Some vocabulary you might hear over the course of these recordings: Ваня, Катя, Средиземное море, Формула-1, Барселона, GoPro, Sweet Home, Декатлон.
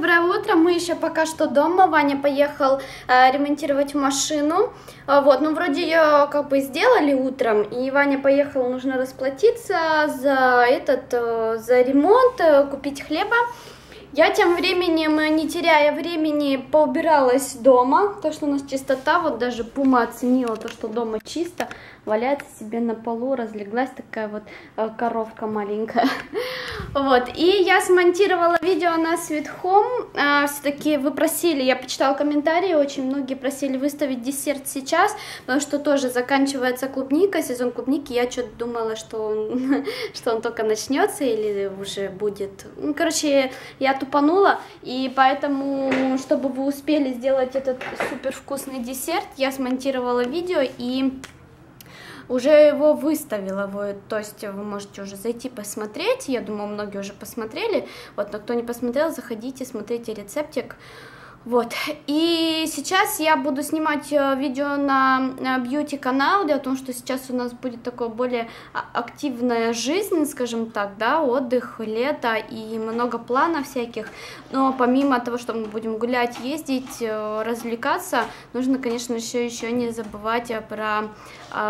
доброе утро. Мы еще пока что дома. Ваня поехал ремонтировать машину. Вот, ну вроде ее как бы сделали утром. И Ваня поехал, нужно расплатиться за за ремонт, купить хлеба. Я тем временем, не теряя времени, поубиралась дома. То, что у нас чистота, вот даже Пума оценила то, что дома чисто. Валяется себе на полу, разлеглась такая вот коровка маленькая. Вот, и я смонтировала видео на Sweet Home. Все-таки вы просили, я почитала комментарии, очень многие просили выставить десерт сейчас, потому что тоже заканчивается клубника, сезон клубники. Я что-то думала, что он только начнется или уже будет. Ну, короче, я тупанула, и поэтому, чтобы вы успели сделать этот супер вкусный десерт, я смонтировала видео и уже его выставила, вот, то есть вы можете уже зайти посмотреть, я думаю, многие уже посмотрели, вот, но кто не посмотрел, заходите, смотрите рецептик, вот. И сейчас я буду снимать видео на бьюти-канал, дело в том, что сейчас у нас будет такое более активная жизнь, скажем так, да, отдых, лето и много планов всяких, но помимо того, что мы будем гулять, ездить, развлекаться, нужно, конечно, еще не забывать про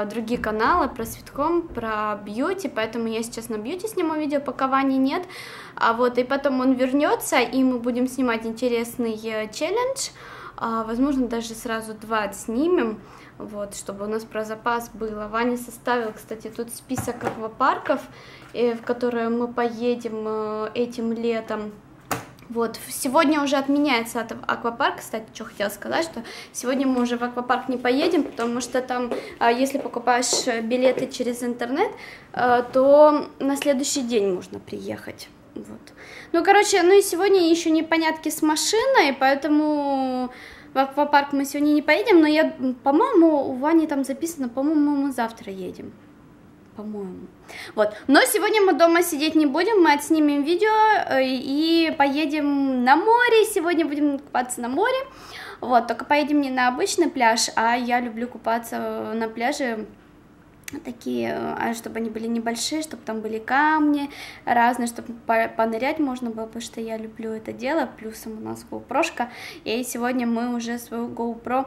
другие каналы, про Sweet Home, про бьюти, поэтому я сейчас на бьюти сниму видео, пока Вани нет, а вот, и потом он вернется, и мы будем снимать интересный челлендж, возможно, даже сразу 2 отснимем, вот, чтобы у нас про запас было. Ваня составил, кстати, тут список аквапарков, в которые мы поедем этим летом. Вот, сегодня уже отменяется аквапарк, кстати, что хотела сказать, что сегодня мы уже в аквапарк не поедем, потому что там, если покупаешь билеты через интернет, то на следующий день можно приехать. Вот. Ну, короче, ну и сегодня еще непонятки с машиной, поэтому в аквапарк мы сегодня не поедем, но я, по-моему, у Вани там записано, по-моему, мы завтра едем. По-моему. Вот. Но сегодня мы дома сидеть не будем, мы отснимем видео и поедем на море. Сегодня будем купаться на море. Вот, только поедем не на обычный пляж, а я люблю купаться на пляже. Такие, чтобы они были небольшие, чтобы там были камни разные, чтобы понырять можно было, потому что я люблю это дело, плюсом у нас GoPro, и сегодня мы уже свою GoPro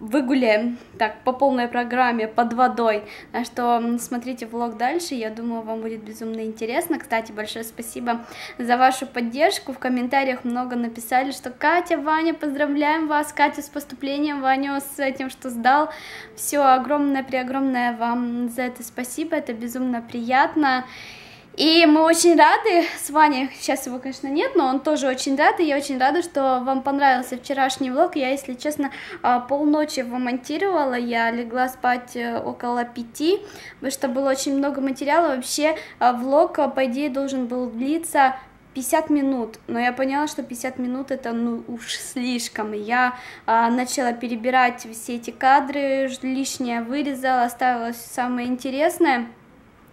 выгуляем, так, по полной программе, под водой, так что смотрите влог дальше, я думаю, вам будет безумно интересно. Кстати, большое спасибо за вашу поддержку, в комментариях много написали, что Катя, Ваня, поздравляем вас, Катю с поступлением, Ваню с тем, что сдал, все, огромное-преогромное вам за это спасибо, это безумно приятно. И мы очень рады с Ваней, сейчас его, конечно, нет, но он тоже очень рад, и я очень рада, что вам понравился вчерашний влог. Я, если честно, полночи его монтировала, я легла спать около 5, потому что было очень много материала, вообще влог, по идее, должен был длиться 50 минут, но я поняла, что 50 минут это ну уж слишком, и я начала перебирать все эти кадры, лишнее вырезала, оставила самое интересное.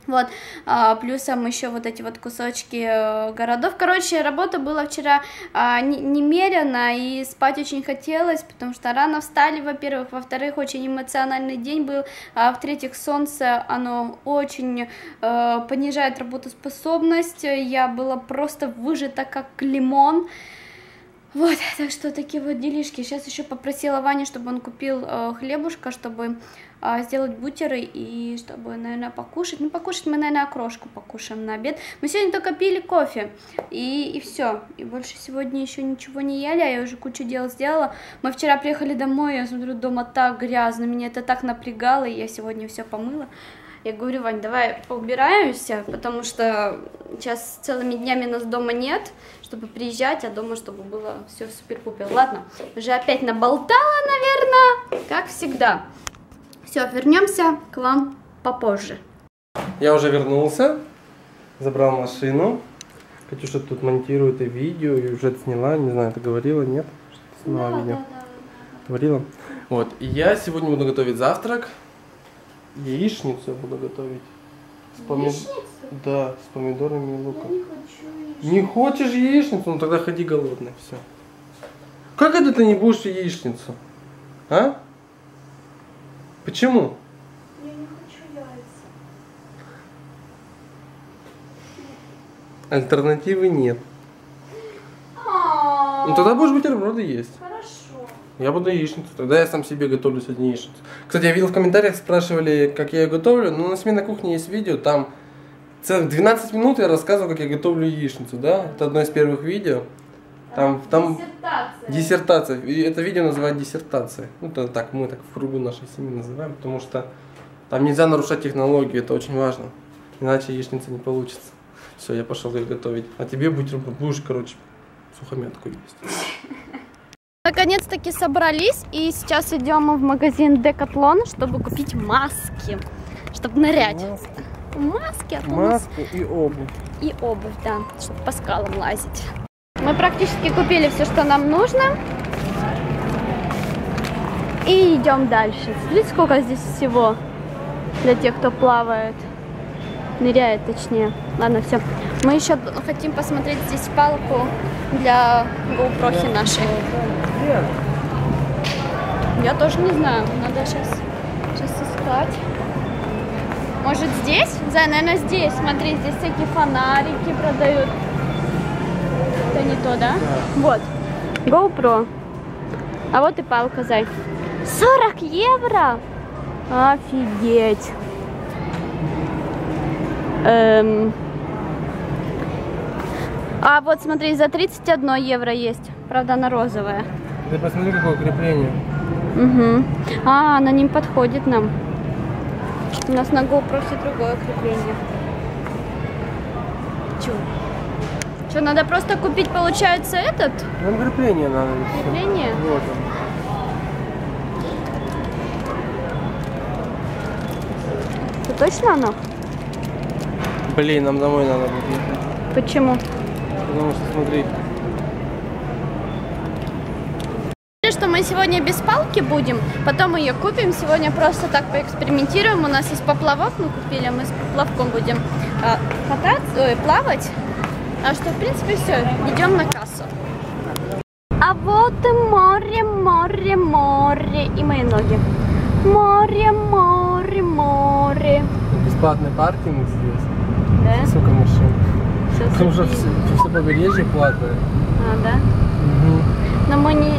Вот, плюсом еще вот эти вот кусочки городов. Короче, работа была вчера немерена, и спать очень хотелось, потому что рано встали, во-первых, во-вторых, очень эмоциональный день был, в-третьих, солнце, оно очень понижает работоспособность, я была просто выжата как лимон. Вот, так что такие вот делишки. Сейчас еще попросила Ваню, чтобы он купил хлебушка, чтобы сделать бутеры и чтобы, наверное, покушать. Ну, покушать мы, наверное, окрошку покушаем на обед. Мы сегодня только пили кофе, и все. И больше сегодня еще ничего не ели, а я уже кучу дел сделала. Мы вчера приехали домой, я смотрю, дома так грязно, меня это так напрягало, и я сегодня все помыла. Я говорю, Вань, давай поубираемся, потому что сейчас целыми днями нас дома нет, чтобы приезжать, а дома, чтобы было все супер-пупер. Ладно, уже опять наболтала, наверное, как всегда. Все, вернемся к вам попозже. Я уже вернулся, забрал машину. Катюша тут монтирует и видео, и уже сняла, не знаю, ты говорила, нет? Что сняла, да, видео. Да. Говорила? Вот, и я сегодня буду готовить завтрак. Яичницу я буду готовить. Да, с помидорами и луком. Я не хочу яичницу. Не хочешь яичницу? Ну тогда ходи голодный, все. Как это ты не будешь яичницу? А? Почему? Я не хочу яйца. Альтернативы нет. Ну тогда будешь бутерброды есть. Хорошо. Я буду яичницу, тогда я сам себе готовлю сегодня яичницу. Кстати, я видел в комментариях, спрашивали, как я ее готовлю. Но у нас на кухне есть видео, там целых 12 минут я рассказывал, как я готовлю яичницу, да? Это одно из первых видео. Там диссертация. И это видео называют диссертацией. Ну это так, мы так в кругу нашей семьи называем, потому что там нельзя нарушать технологию, это очень важно. Иначе яичница не получится. Все, я пошел ее готовить. А тебе будешь, короче, сухомятку есть. Наконец-таки собрались, и сейчас идем мы в магазин Декатлон, чтобы купить маски, чтобы нырять. Маски, а маски и обувь. И обувь, да, чтобы по скалам лазить. Мы практически купили все, что нам нужно. И идем дальше. Смотрите, сколько здесь всего для тех, кто плавает. Ныряет, точнее. Ладно, все. Мы еще хотим посмотреть здесь палку для GoPro нашей. Я тоже не знаю. Надо сейчас искать. Может здесь? Да, наверное, здесь. Смотри, здесь всякие фонарики продают. Это не то, да? Вот. GoPro. А вот и палка, зай. 40 евро? Офигеть. А вот смотри, за 31 евро есть. Правда, она розовая. Ты посмотри, какое крепление. Угу. А, она не подходит нам. У нас на GoPro все другое крепление. Че? Че, надо просто купить, получается, этот? Нам крепление надо. Крепление? Вот он. Это точно оно? Блин, нам домой надо будет. Почему? Потому что, смотри. Что мы сегодня без палки будем, потом ее купим. Сегодня просто так поэкспериментируем. У нас есть поплавок, мы купили, мы с поплавком будем плавать. А что, в принципе, все. Идем на кассу. А вот и море, море, море. И мои ноги. Море, море, море. Бесплатный паркинг здесь. Да? Сколько машин. Потому что все побережье платное. А, да? Угу. Но мы не,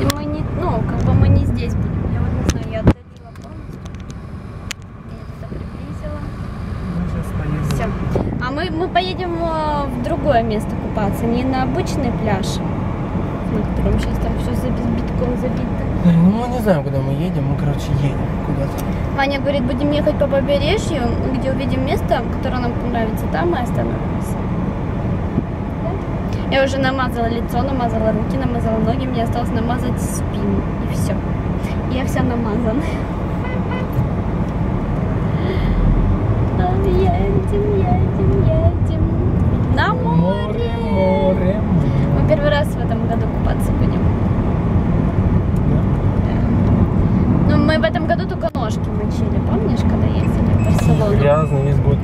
ну, как бы мы не здесь будем. Я вот не знаю, я отдалила полностью. Я это приблизила. Мы сейчас поедем. Все. А мы поедем в другое место купаться, не на обычный пляж, на котором сейчас там все битком забито. Ну, мы не знаем, куда мы едем, мы, короче, едем куда-то. Ваня говорит, будем ехать по побережью, где увидим место, которое нам понравится, там мы остановимся. Да? Я уже намазала лицо, намазала руки, намазала ноги, мне осталось намазать спину, и все. Я вся намазана. Едем на море. Море. Мы первый раз в этом году купаться будем. Мы в этом году только ножки мочили, помнишь, когда ездили в Барселону? Грязно, есть будет.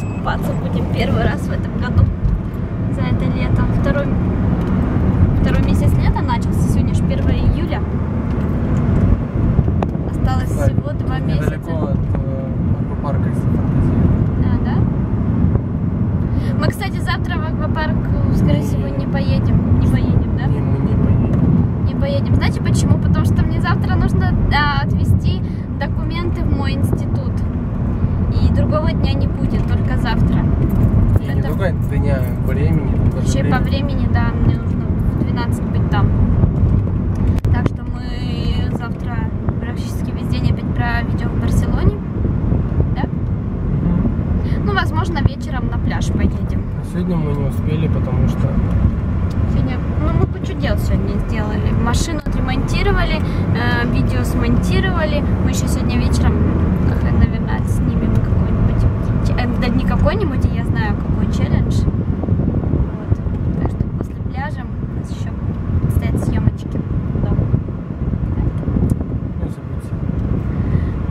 Скупаться будем первый раз в этом году за это лето. Второй месяц лета начался, сегодня же 1 июля. Осталось всего 2 месяца. Далеко от аквапарка. А, да? Мы, кстати, завтра в аквапарк, скорее всего, не поедем. Не поедем, да? Поедем. Знаете почему? Потому что мне завтра нужно отвезти документы в мой институт. И другого дня не будет, только завтра. И не только дня, времени. Еще по времени, да, мне нужно в 12 быть там. Так что мы завтра практически весь день опять проведем в Барселоне. Да? Ну, возможно, вечером на пляж поедем. Сегодня мы не успели, потому что... Ну, мы кучу дел сегодня сделали. Машину отремонтировали, видео смонтировали. Мы еще сегодня вечером, наверное, снимем какой-нибудь... Да не какой-нибудь, я знаю, какой челлендж. Вот. Так что после пляжа у нас еще стоят съемочки. Да.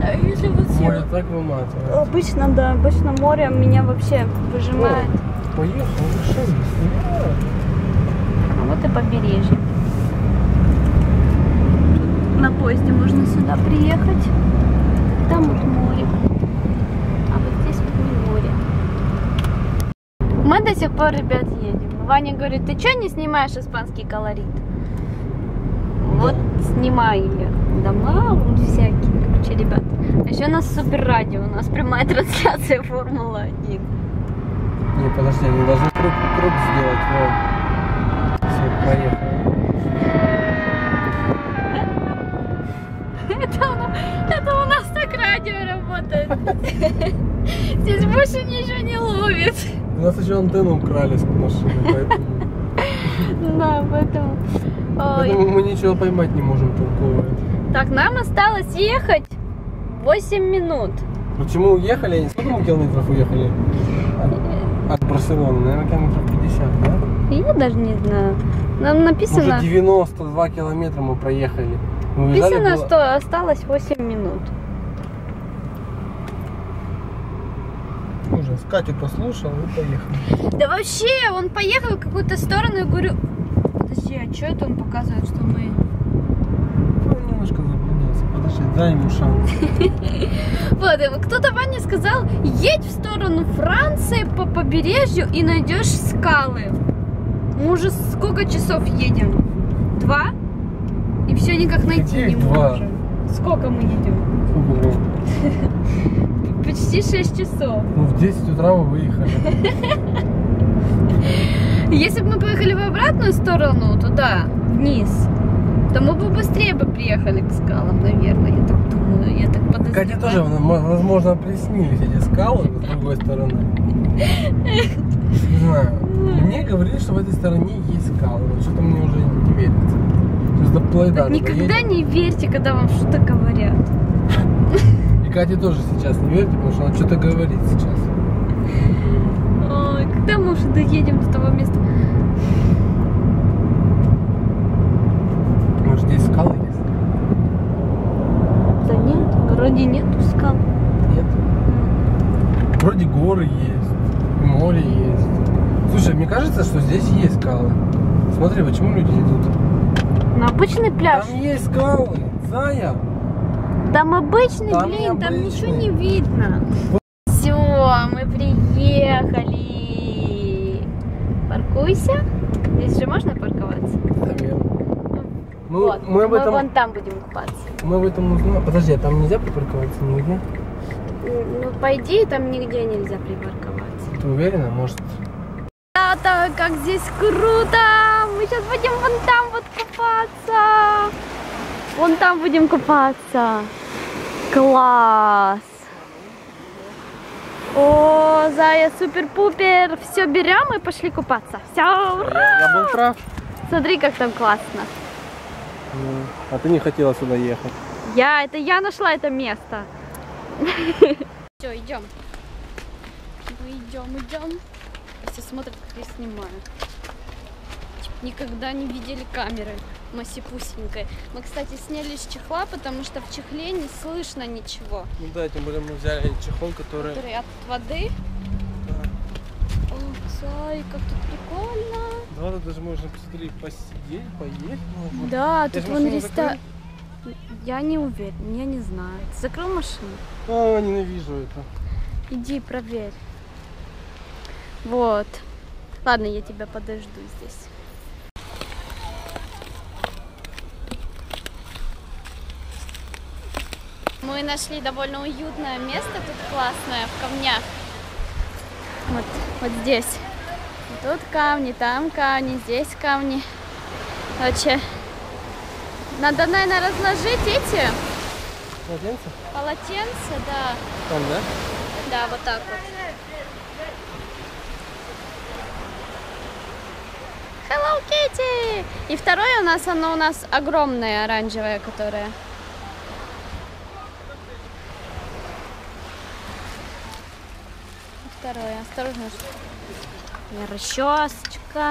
Да, если вот съем... Море так выматывает. Обычно, да. Обычно море меня вообще выжимает. Поехал, решил. Вот и побережье. На поезде можно сюда приехать. Там вот море. А вот здесь вот не море. Мы до сих пор, ребят, едем. Ваня говорит, ты что не снимаешь испанский колорит? Вот снимаю я. Дома всякие, короче, ребят. А еще у нас супер радио, у нас прямая трансляция Формула-1. Не, подожди, мы должны круг сделать, вот. Все, поехали. Это у нас так радио работает. Здесь больше ничего не ловит. У нас еще антенну украли с машины, поэтому... Да, поэтому мы ничего поймать не можем толкового. Так, нам осталось ехать 8 минут. Почему уехали? Они сколько мы километров уехали? От Барселоны, наверное, километров 50, да? Я даже не знаю. Нам написано... Уже 92 километра мы проехали. Мы написано, было... что осталось 8 минут. Ужас. Катю послушал и поехал. Да вообще, он поехал в какую-то сторону и говорю... Подожди, а что это он показывает, что мы... Он немножко заблудился. Подожди, дай ему шанс. Вот, кто-то Ваня сказал, едь в сторону Франции по побережью и найдешь скалы. Мы уже сколько часов едем? 2? И все никак найти не можем. Сколько мы едем? Почти 6 часов. Ну, в 10 утра мы выехали. Если бы мы поехали в обратную сторону, туда, вниз, то мы бы быстрее приехали к скалам, наверное, я так думаю, я так подозреваю. Катя тоже, возможно, приснились эти скалы с другой стороны. Не знаю. Мне говорили, что в этой стороне есть скалы, но что-то мне уже не верится. Так никогда не верьте, когда вам что-то говорят. И Кате тоже сейчас не верьте, потому что она что-то говорит сейчас. Ой, когда мы уже доедем до того места? Может, здесь скалы есть? Да нет, вроде нету скал. Нет? Вроде горы есть, море есть. Слушай, мне кажется, что здесь есть скалы. Смотри, почему люди идут. На обычный пляж. Там есть скалы, Зая. Там обычный, блин, там ничего не видно. Все, мы приехали. Паркуйся. Здесь же можно парковаться? Наверное. Ну, вот. Мы, вон там будем купаться. Мы об этом узнаем. Подожди, а там нельзя припарковаться нигде? Ну, по идее, там нигде нельзя припарковаться. Ты уверена? Может... Ребята, как здесь круто! Мы сейчас будем вон там вот купаться. Вон там будем купаться. Класс! О, Зая, супер-пупер! Все берем и пошли купаться. Все, ура! Я был прав. Смотри, как там классно. А ты не хотела сюда ехать. Я нашла это место. Все, идем. Мы идем. Все смотрят, как я снимаю. Никогда не видели камеры массипусенькой. Мы, кстати, сняли с чехла, потому что в чехле не слышно ничего. Ну да, тем более мы взяли чехол, который от воды. Да. О, зай, как тут прикольно. Да, тут даже можно посмотреть, посидеть, поесть. Ну, да, тут вон ресторан. Я не уверен, я не знаю. Ты закрыл машину? А, ненавижу это. Иди, проверь. Вот. Ладно, я тебя подожду здесь. Мы нашли довольно уютное место, тут классное, в камнях. Вот здесь. Тут камни, там камни, здесь камни. Короче, надо, наверное, разложить эти... Полотенца? Полотенца, да. Там, да? Да, вот так вот. Hello Kitty! И второе у нас, оно у нас огромное, оранжевое, которое... Второе, осторожно. У меня расчесочка.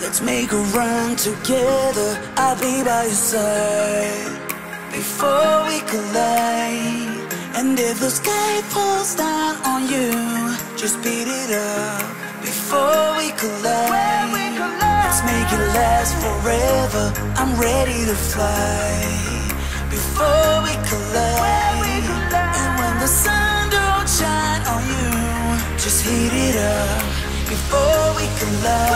Let's make a run together. I'll be by your side before we collide. And if the sky falls down on you, just beat it up before we collide. Let's make it last forever. I'm ready to fly. Before before we collide, and when the sun don't shine on you, just heat it up before we collide.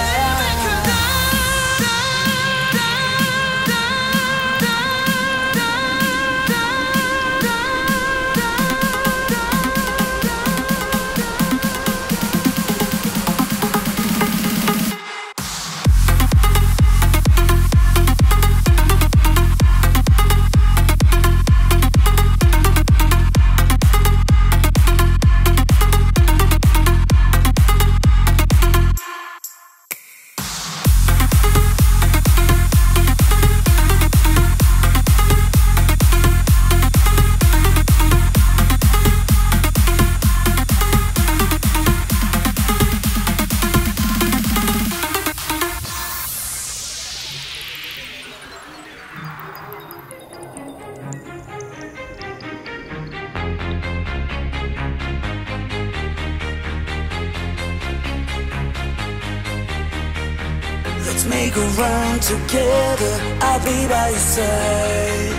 Make a run together, I'll be by your side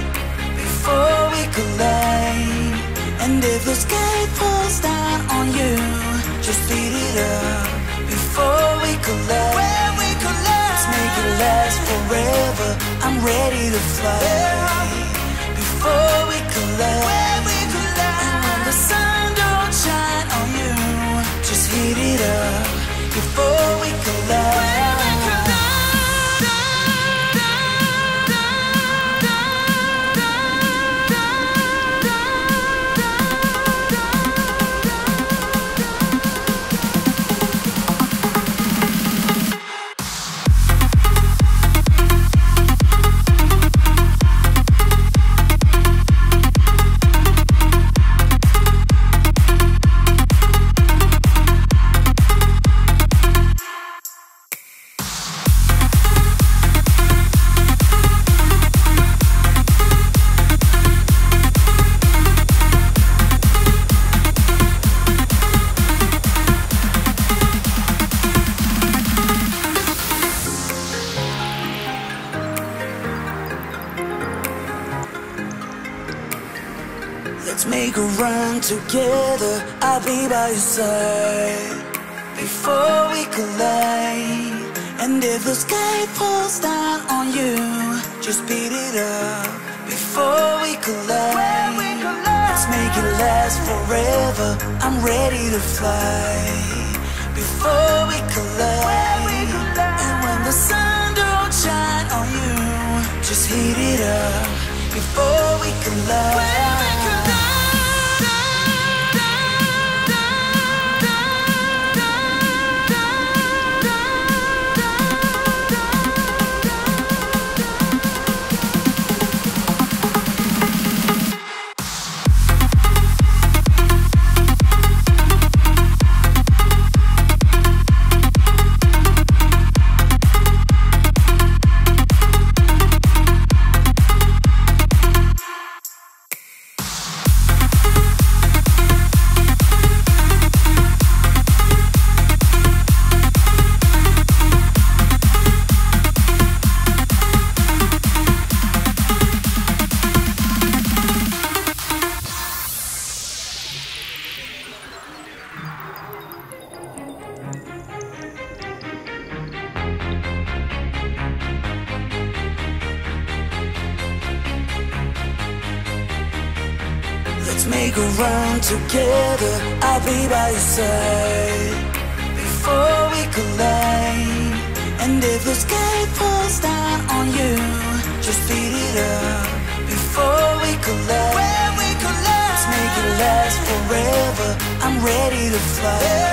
before we collide. And if the sky falls down on you, just beat it up before we collide. When we collide, let's make it last forever. I'm ready to fly before we collide. When we collide, and when the sun don't shine on you, just heat it up before we collide. Make a run together, I'll be by your side before we collide. And if the sky falls down on you, just beat it up before we collide. Let's make it last forever. I'm ready to fly before we collide. And when the sun don't shine on you, just heat it up before we collide. Make a run together, I'll be by your side before we collide. And if the sky falls down on you, just beat it up before we collide. When we collide, let's make it last forever. I'm ready to fly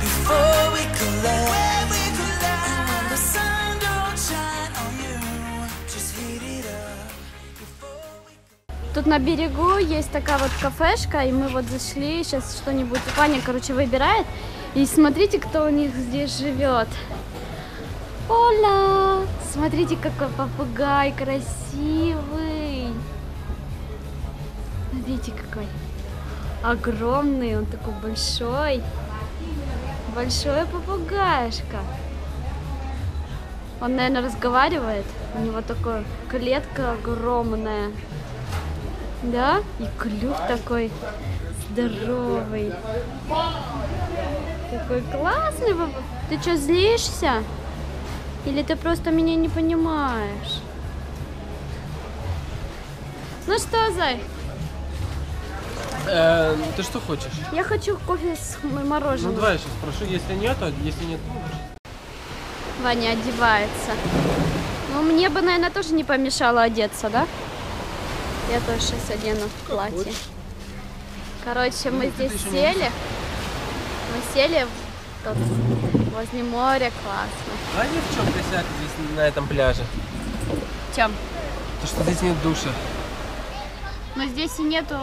before we collide. Тут на берегу есть такая вот кафешка, и мы вот зашли, сейчас что-нибудь Ваня, короче, выбирает. И смотрите, кто у них здесь живет. Оля! Смотрите, какой попугай красивый. Смотрите, какой огромный, он такой большой. Большой попугайшка. Он, наверное, разговаривает. У него такая клетка огромная. Да? И клюв такой здоровый. Такой классный. Ты что, злишься? Или ты просто меня не понимаешь? Ну что, Зай? Ты что хочешь? Я хочу кофе с мороженым. Ну давай я сейчас спрошу, если нет, то если нет, то... Ваня одевается. Ну мне бы, наверное, тоже не помешало одеться, да? Я тоже сейчас одену платье. Короче, мы здесь сели. Мы сели тут, возле моря, классно. А ни в чем косяк здесь, на этом пляже? Чем? То, что здесь нет душа. Но здесь и нету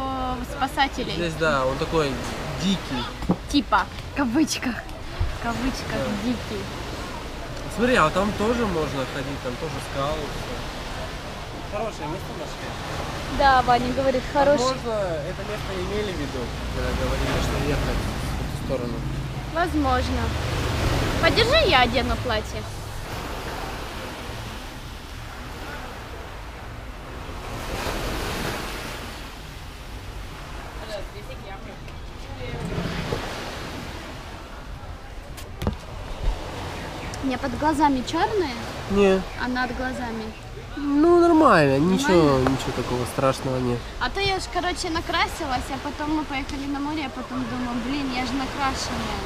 спасателей. Здесь, да, он такой дикий. Типа, в кавычках. В кавычках, да. Дикий. Смотри, а там тоже можно ходить, там тоже скалы. Хорошее место нашли. Да, Ваня говорит, хорошее. Возможно, это место имели в виду, когда говорили, что ехать в эту сторону. Возможно. Подержи, я одену платье. У меня под глазами черные? Не. А над глазами? Ну, нормально. Ничего такого страшного нет. А то я же, короче, накрасилась, а потом мы поехали на море, а потом думала, блин, я же накрашенная.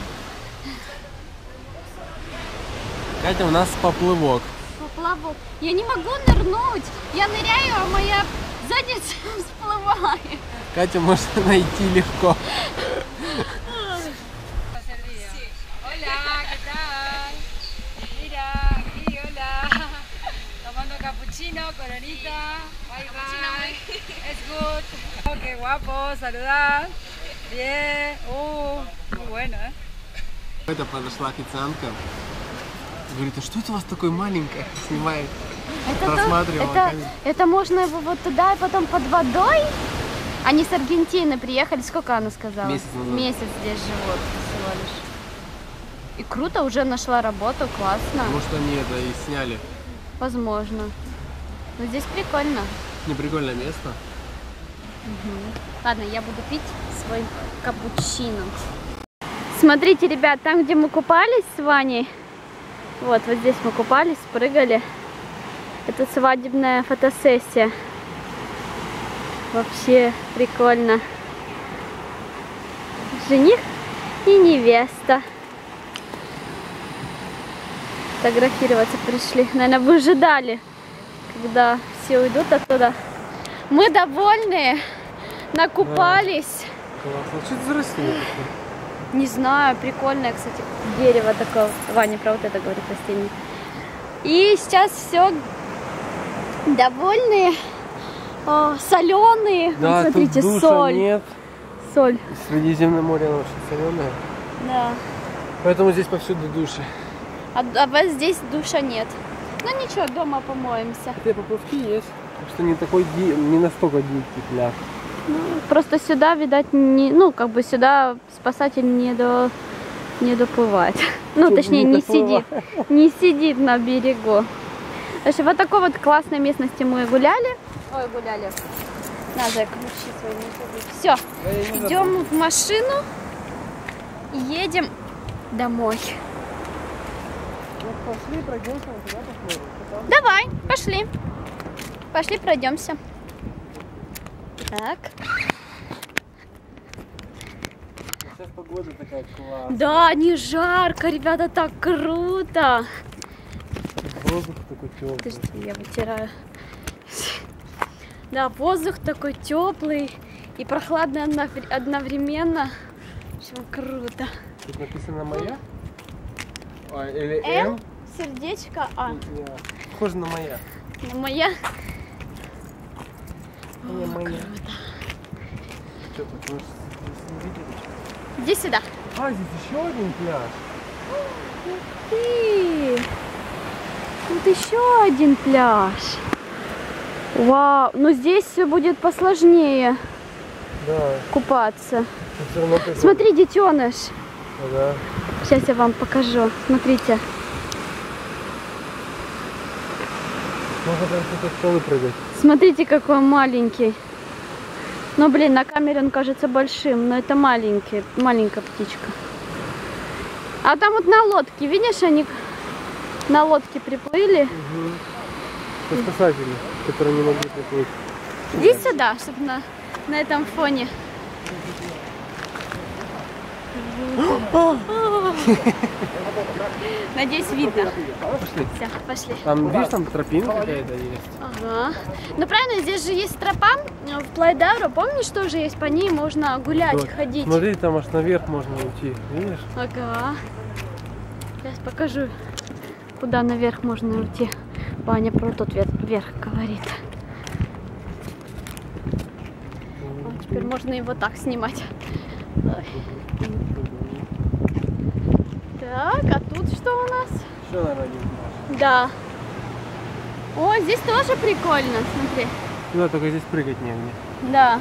Катя, у нас поплывок. Поплавок. Я не могу нырнуть. Я ныряю, а моя задница всплывает. Катя может найти легко. Coronita, bye bye, es good. Oh, qué guapo, saludar. Bien, muy bueno, ¿eh? Это подошла официантка, говорит, а что это у вас такое маленькое? Снимает, просматривала. Это можно его вот туда и потом под водой? Они с Аргентины приехали, сколько она сказала? Месяц назад. Месяц здесь живут всего лишь. И круто, уже нашла работу, классно. Может они это и сняли. Возможно. Ну здесь прикольно. Не прикольное место. Угу. Ладно, я буду пить свой капучино. Смотрите, ребят, там, где мы купались с Ваней, вот здесь мы купались, прыгали. Это свадебная фотосессия. Вообще прикольно. Жених и невеста. Фотографироваться пришли. Наверное, вы ожидали, когда все уйдут оттуда. Мы довольны, накупались. Да. Классно. Что это за растение такое? Не знаю, прикольное, кстати, дерево такое. Ваня про вот это говорит, растение. И сейчас все довольные, соленые. Да, вот смотрите, тут душа, соль. Нет. Соль. Средиземное море оно очень соленое. Да. Поэтому здесь повсюду души. А вас здесь душа нет. Ну ничего, дома помоемся. Хотя поплавки есть, потому что не настолько дикий пляж. Ну, просто сюда, видать, сюда спасатель не доплывает. Ну, точнее, не сидит на берегу. Значит, вот такой вот классной местности мы гуляли. Ой, гуляли. Надо ключи свои не забыть. Все, идем в машину и едем домой. Пошли, пройдемся, туда посмотрим. Давай, пошли. Пошли, пройдемся. Так. Сейчас погода такая классная. Да, не жарко, ребята, так круто. Воздух такой теплый. Подожди, я вытираю. Да, воздух такой теплый и прохладный одновременно. Очень круто. Тут написано «Моя». Или М, сердечко А. Похоже на моя. На моя? Не моя. Что, потому что здесь не видели? Иди сюда. А, здесь еще один пляж. Ух ты! Тут еще один пляж. Вау, но здесь все будет посложнее, да, купаться. Смотри, детеныш. Ага. Сейчас я вам покажу. Смотрите. Можно прям с этой скалы прыгать. Смотрите, какой маленький. Ну, блин, на камере он кажется большим, но это маленькая птичка. А там вот на лодке, видишь, они на лодке приплыли. Угу. Это спасатели, которые не могли приплыть. Иди сюда, чтобы на этом фоне. Надеюсь, видно. Пошли. Все, пошли. Там, видишь, там тропинка какая-то есть. Ага. Ну правильно, здесь же есть тропа в Плайдару. Помнишь, тоже есть, по ней можно гулять, вот, ходить. Смотри, там аж наверх можно уйти, видишь? Ага. Сейчас покажу, куда наверх можно уйти. Баня про тот вверх говорит. Вот, теперь можно его так снимать. Так, а тут что у нас? Все, да. О, здесь тоже прикольно, смотри. Да, только здесь прыгать негде. Да.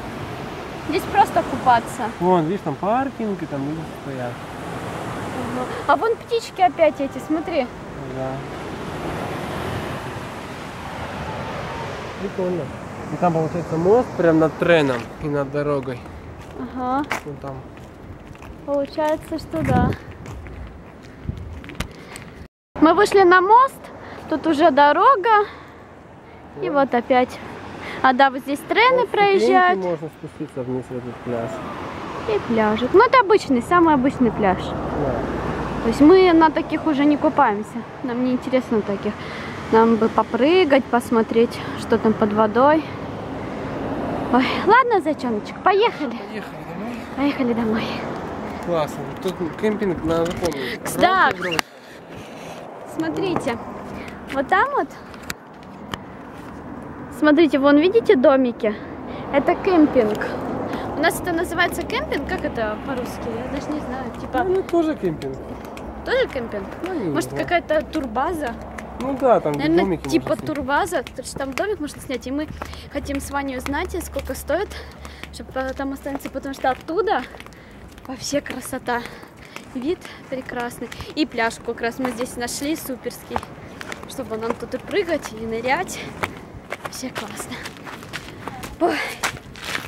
Здесь просто купаться. Вон, видишь, там паркинг, и там люди стоят. Угу. А вон птички опять эти, смотри. Да. Прикольно. И там получается мост прям над треном и над дорогой. Ага. Вон там. Получается, что да. Мы вышли на мост, тут уже дорога, и вот опять. А да, вот здесь трены вот проезжают. Можно спуститься вниз в этот пляж. И пляжик. Ну это обычный, самый обычный пляж. Да. То есть мы на таких уже не купаемся. Нам не интересно таких. Нам бы попрыгать, посмотреть, что там под водой. Ой, ладно, зайчоночек, поехали. Поехали домой. Поехали домой. Классно. Тут кемпинг на запомнить. Да. Смотрите, вот там вот, смотрите, вон, видите домики? Это кемпинг. У нас это называется кемпинг, как это по-русски? Я даже не знаю, типа... Ну, тоже кемпинг. Тоже кемпинг? Ну, может, какая-то турбаза? Ну да, там наверное, домики типа турбаза, потому что там домик можно снять, и мы хотим с Ваней узнать, сколько стоит, чтобы там останется, потому что оттуда вообще красота. Вид прекрасный. И пляжку как раз мы здесь нашли, суперский. Чтобы нам тут и прыгать, и нырять. Вообще классно. Ой,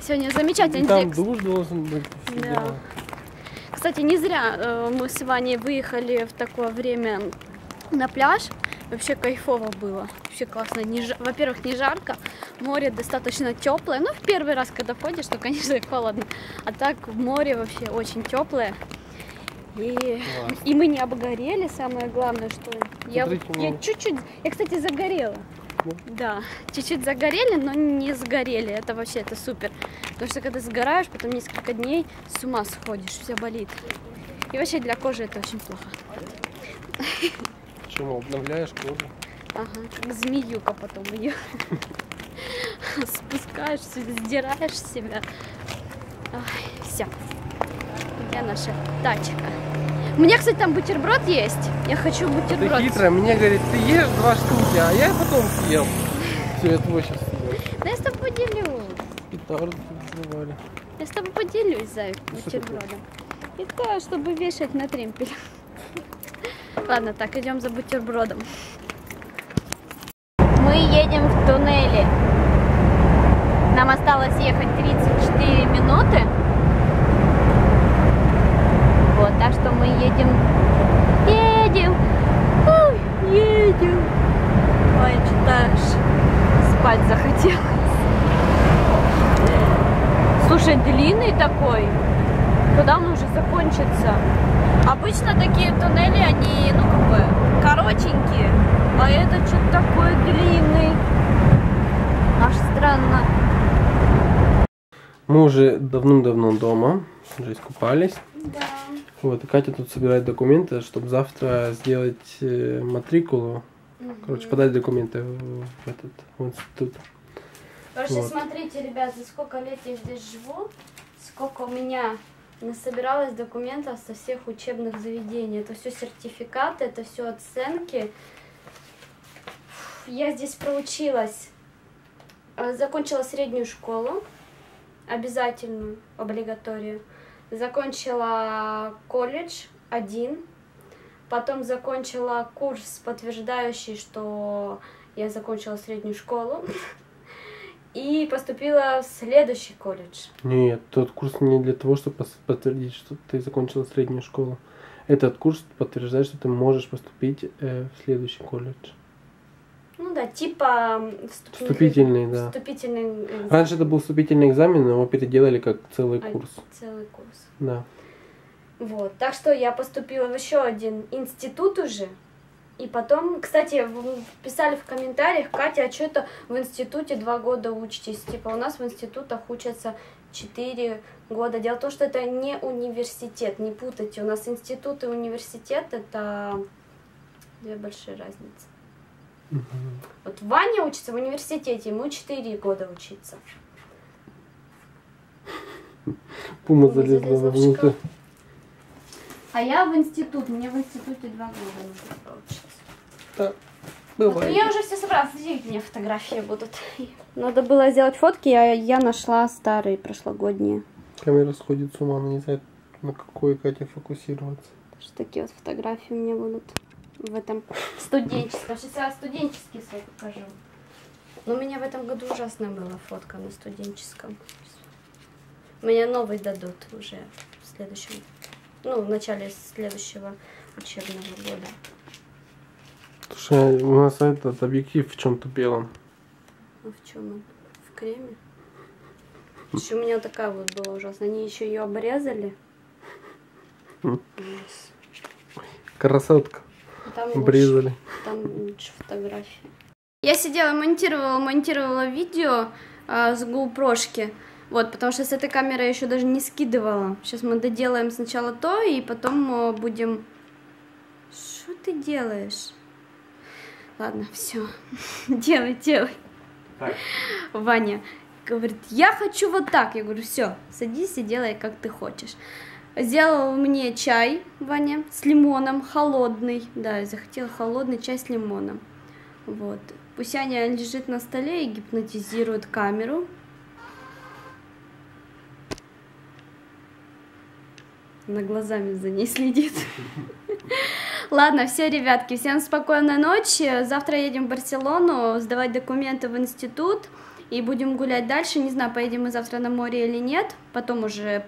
сегодня замечательный там текст. Там душ должен быть. Да. Кстати, не зря мы с Ваней выехали в такое время на пляж. Вообще кайфово было. Вообще классно. Во-первых, не жарко. Море достаточно теплое. Ну, в первый раз, когда ходишь, то, конечно, холодно. А так в море вообще очень теплое. И мы не обгорели, самое главное, что я чуть-чуть, я, кстати, загорела, да, чуть-чуть загорели, но не сгорели, это вообще, это супер, потому что когда сгораешь, потом несколько дней с ума сходишь, все болит, и вообще для кожи это очень плохо. Почему? Обновляешь кожу? Ага, как змеюка потом ее спускаешься, сдираешь себя, все. Наша тачка. У меня, кстати, там бутерброд есть. Я хочу бутерброд. Ты хитрая, мне говорит, ты ешь 2 штуки, а я потом съел. Все, я твой сейчас съел. Да я с тобой поделюсь. Петарды забывали. Я с тобой поделюсь, зайк, бутербродом. И то, чтобы вешать на тримпель. Ладно, так, идем за бутербродом. Мы едем в туннеле. Нам осталось ехать 34 минуты. Так что мы едем, едем. Ой, что-то аж спать захотелось. Слушай, длинный такой. Когда он уже закончится? Обычно такие туннели, они, ну, как бы, коротенькие. А это что-то такое длинный. Аж странно. Мы уже давным-давно дома. Уже искупались. Да. Вот, и Катя тут собирает документы, чтобы завтра сделать матрикулу. Короче, подать документы в этот институт. Короче, вот. Смотрите, ребят, за сколько лет я здесь живу, сколько у меня насобиралось документов со всех учебных заведений. Это все сертификаты, это все оценки. Я здесь проучилась, закончила среднюю школу, обязательную, облигаторию. Закончила колледж 1, потом закончила курс, подтверждающий, что я закончила среднюю школу, и поступила в следующий колледж. Нет, тот курс не для того, чтобы подтвердить, что ты закончила среднюю школу. Этот курс подтверждает, что ты можешь поступить в следующий колледж. Ну да, типа вступительный, да. Вступительный экзамен. Раньше это был вступительный экзамен, но его переделали как целый курс. Целый курс. Да. Вот, так что я поступила в еще один институт уже. И потом, кстати, писали в комментариях: Катя, а что это в институте 2 года учитесь? Типа у нас в институтах учатся 4 года. Дело в том, что это не университет, не путайте. У нас институт и университет — это 2 большие разницы. Вот Ваня учится в университете, ему 4 года учиться. Пума залезла вовнутрь. А я в институт, мне в институте 2 года нужно получилось. Да, бывает. Вот, я уже все собрала, смотрите, у меня фотографии будут. Надо было сделать фотки, а я нашла старые, прошлогодние. Камера сходит с ума, она не знает, на какой Кате фокусироваться. Что такие вот фотографии у меня будут в этом студенческом. Сейчас я студенческий свой покажу. Но у меня в этом году ужасная была фотка на студенческом. Меня новый дадут уже в следующем. Ну, в начале следующего учебного года. Слушай, у нас этот объектив в чем-то белом. А в чем он? В креме? Еще у меня такая вот была ужасная. Они еще ее обрезали. Красотка. Там обрезали. Там лучше фотографии. Я сидела, монтировала видео с GoPro-шки. Вот, потому что с этой камерой я еще даже не скидывала. Сейчас мы доделаем сначала то, и потом будем... Что ты делаешь? Ладно, все. Делай. Так. Ваня говорит, я хочу вот так. Я говорю, все, садись и делай, как ты хочешь. Сделал мне чай, Ваня, с лимоном, холодный. Да, я захотела холодный чай с лимоном. Вот. Пусть Аня лежит на столе и гипнотизирует камеру. Она глазами за ней следит. Ладно, все, ребятки, всем спокойной ночи. Завтра едем в Барселону сдавать документы в институт. И будем гулять дальше. Не знаю, поедем мы завтра на море или нет. Потом уже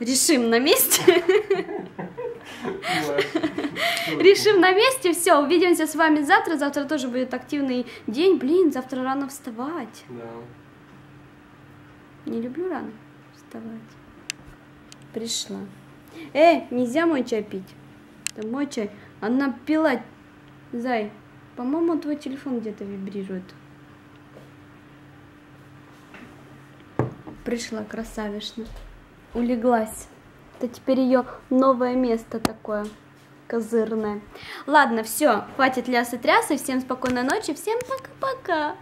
решим на месте. Решим на месте. Все, увидимся с вами завтра. Завтра тоже будет активный день. Блин, завтра рано вставать. Не люблю рано вставать. Пришла. Нельзя мой чай пить. Это мой чай. Она пила. Зай, по-моему, твой телефон где-то вибрирует. Пришла красавишна. Улеглась. Это теперь ее новое место такое козырное. Ладно, все. Хватит лясы-трясы. Всем спокойной ночи. Всем пока-пока.